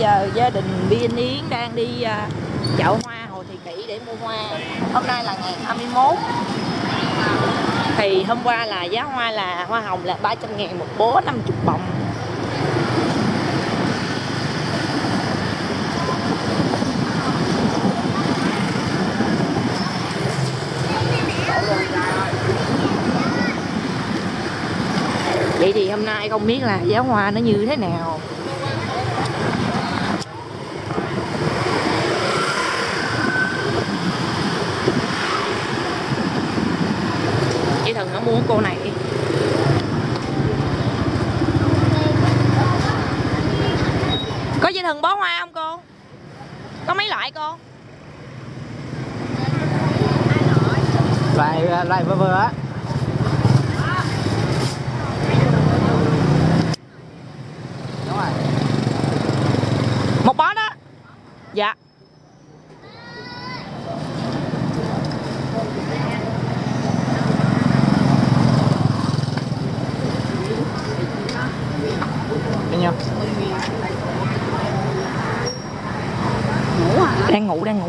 giờ gia đình Biên Yến đang đi chợ hoa Hồ Thị Kỷ để mua hoa. Hôm nay là ngày 21. Thì hôm qua là giá hoa là hoa hồng là 300.000 một bó, 50 bông. Vậy thì hôm nay không biết là giá hoa nó như thế nào. Chị Thần nó muốn cô này. Có chị Thần bó hoa không cô? Có mấy loại cô? Loại vừa vừa á. Một bó đó. Dạ. Đang ngủ, đang ngủ.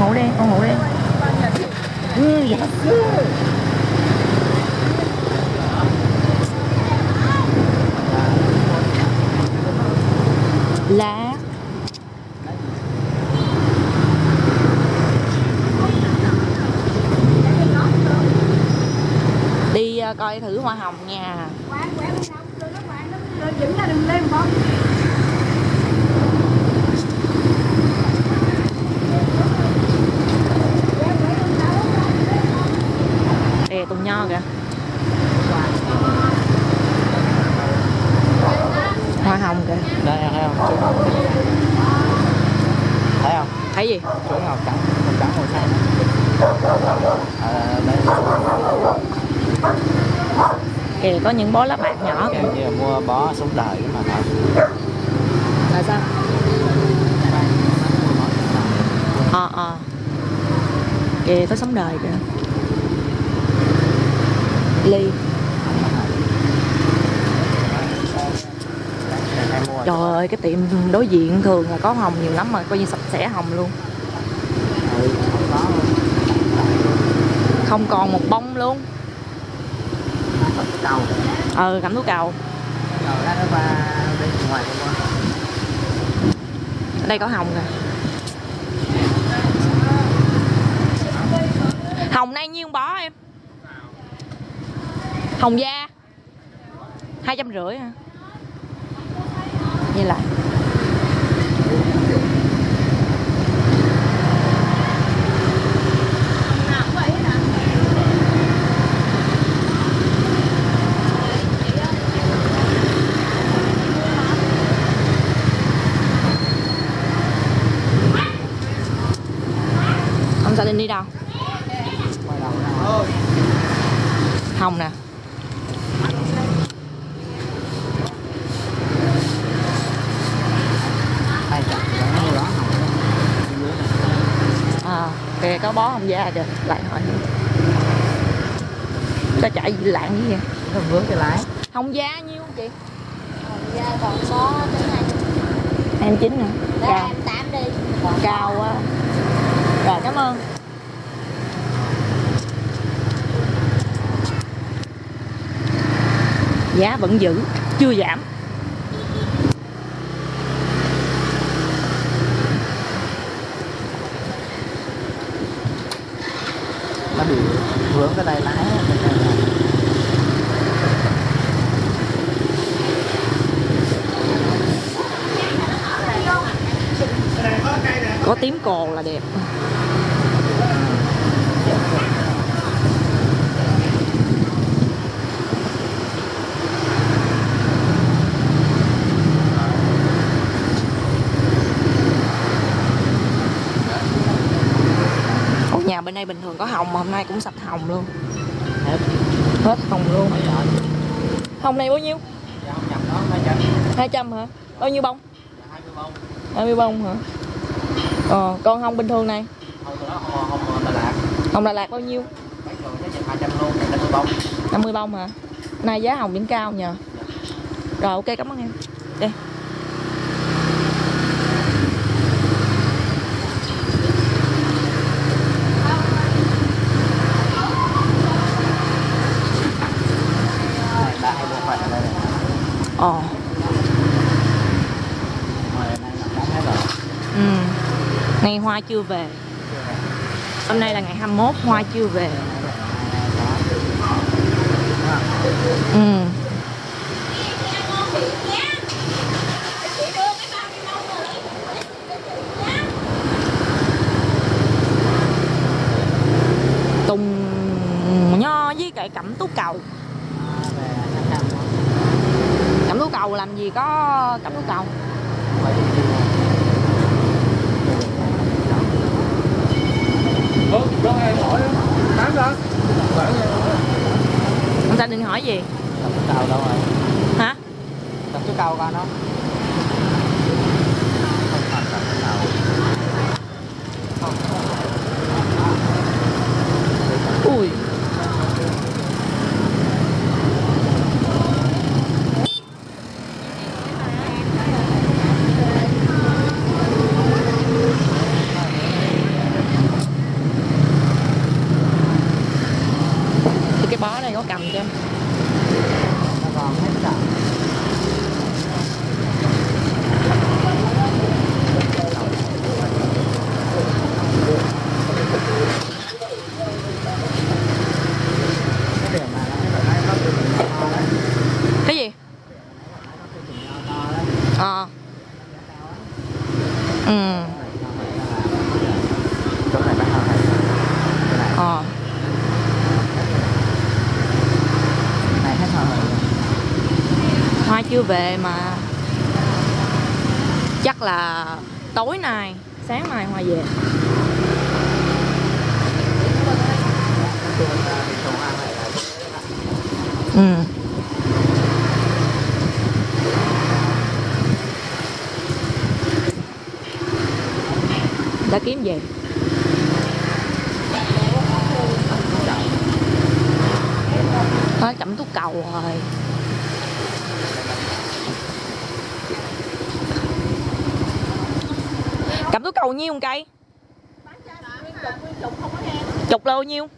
Ngủ đi, con ngủ đi. Lá đi coi thử hoa hồng nha. Cùng nho kìa. Hoa hồng kìa. Đây thấy không? Thấy không? Thấy gì? Chuối ngọc trắng, màu trắng màu xanh. Kìa có những bó lá bạc nhỏ kìa. Như là mua bó sống đời mà thôi. Là sao? Kìa có sống đời kìa. Ly. Trời ơi, cái tiệm đối diện thường là có hồng nhiều lắm mà coi như sạch sẽ hồng luôn. Không còn một bông luôn. Cẩm tú cầu. Ở đây có hồng kìa. Hồng nay nhiêu bó em? Hồng da 250 hả? Như lại ông Sa Linh đi đâu? Hồng nè. Kìa có bó không da kìa, lại hỏi cho chạy gì lạng gì vậy? Không vướng cái lại. Hồng da nhiêu chị? Hồng da còn có tới 29 nữa. Đó, 28 đi. Còn cao quá. Rồi cảm ơn. Giá vẫn giữ, chưa giảm. Vướng cái tay lái. Có tím cồn là đẹp. Nhà bên đây bình thường có hồng mà hôm nay cũng sạch hồng luôn. Hết hồng luôn. Hồng này bao nhiêu? 200 hả? Bao nhiêu bông? 20 bông. 20 bông hả? Con hồng bình thường này. Hồng là lạc. Hồng Đà Lạt bao nhiêu? 50 bông hả? Nay giá hồng vẫn cao nhờ. Rồi ok, cảm ơn em. Đây. Ồ. Ừ. Ngày hoa chưa về. Hôm nay là ngày 21, hoa chưa về. Ừ. Tùng nho với cái cẩm tú cầu. Cẩm tú cầu làm gì có cẩm tú cầu. Ông ta đừng hỏi gì. Cẩm tú cầu đâu rồi? Hả? Cẩm tú cầu coi nó. Ui. Cái bó này có cầm cho em. Hoa chưa về mà chắc là tối nay sáng mai hoa về. Ừ. Đã kiếm về. Thôi cẩm tú cầu rồi. Cẩm tú cầu nhiêu một cây? Chục lô nhiêu?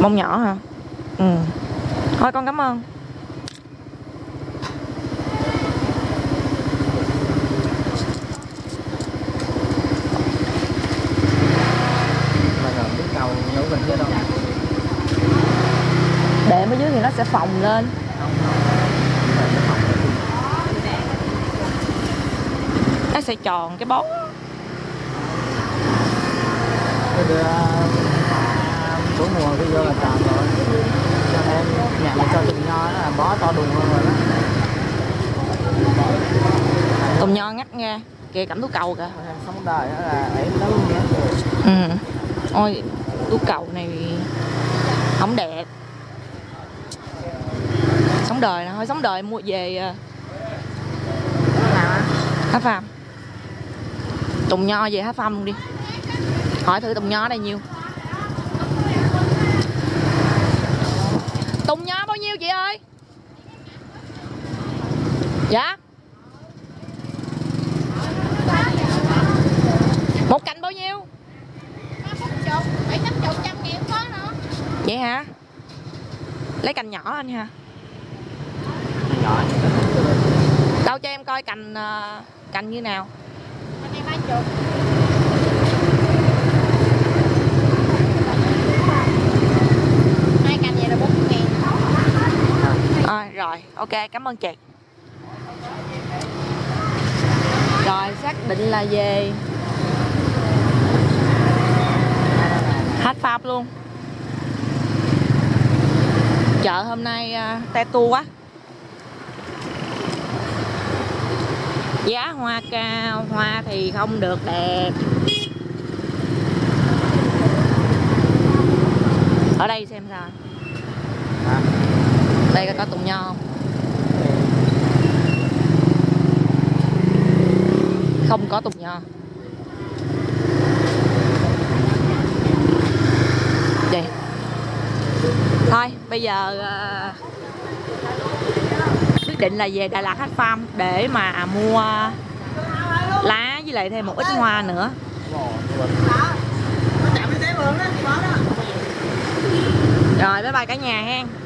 Bông nhỏ hả? Ừ. Thôi con cảm ơn. Để ở dưới thì nó sẽ phồng lên. Nó sẽ tròn cái bó. Cuối mùa cái vô là tròn rồi. Cho em nhặt cho tùng nho nó là bó to đùng hơn rồi đó. Tùng nho ngắt nghe, kìa cẩm tú cầu kìa. Sống đời đó là để nó luôn nhé. Ừ. Ôi, tú cầu này không đẹp. Sống đời nè, thôi sống đời mua về. Há pham. Tùng nho về há pham luôn đi. Hỏi thử tùng nho đây nhiêu. Tùng nho bao nhiêu chị ơi? Dạ. Một cành bao nhiêu? 7-80, 100 nghìn có nữa. Vậy hả? Lấy cành nhỏ anh ha. Đâu cho em coi cành cành như nào. Bên này 30. Hai cành vậy là 40 nghìn. À, rồi, ok, cảm ơn chị. Rồi, xác định là về Hát Pháp luôn. Chợ hôm nay te tu quá. Giá hoa cao, hoa thì không được đẹp. Ở đây xem sao. Đây có tùng nho không? không có tùng nho. Đây. Thôi bây giờ quyết định là về Đà Lạt Hatch Farm để mà mua lá với lại thêm một ít hoa nữa. Rồi bye bye cả nhà hen.